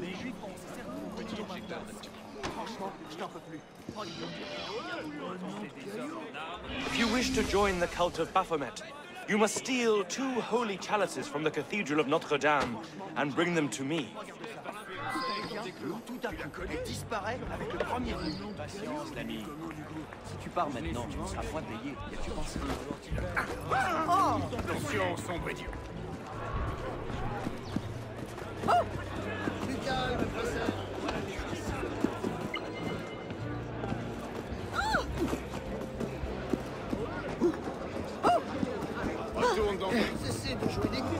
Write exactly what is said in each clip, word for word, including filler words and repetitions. Les Juifs ont ces cerveaux petits objecteurs de tuer. Franchement, je n'en peux plus. If you wish to join the cult of Baphomet, you must steal two holy chalices from the Cathedral of Notre Dame and bring them to me. Tout d'un coup, elle disparaît avec le premier venu. Patience, l'ami. Si tu pars maintenant, tu ne seras point payé. Y a-tu pensé ? Attention, sombre idiot. Plus calme, Brassard. Retourne dans le... Cessez de jouer des coups.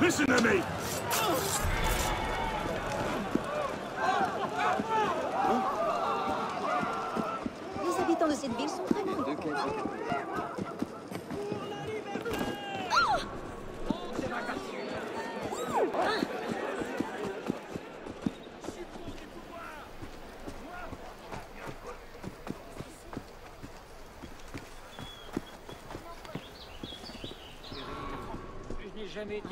Listen to me! Les habitants de cette ville sont vraiment... De quel... Jamais été...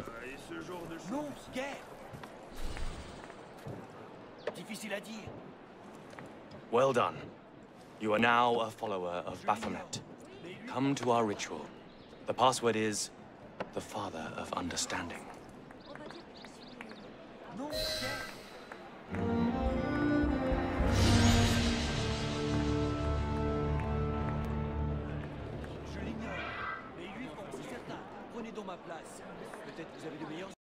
euh, et ce genre de choses... Non, guerre. Difficile à dire. Well done. You are now a follower of Baphomet. Come to our ritual. The password is the Father of Understanding. Non, guerre. Prenez donc ma place. Peut-être que vous avez de meilleurs...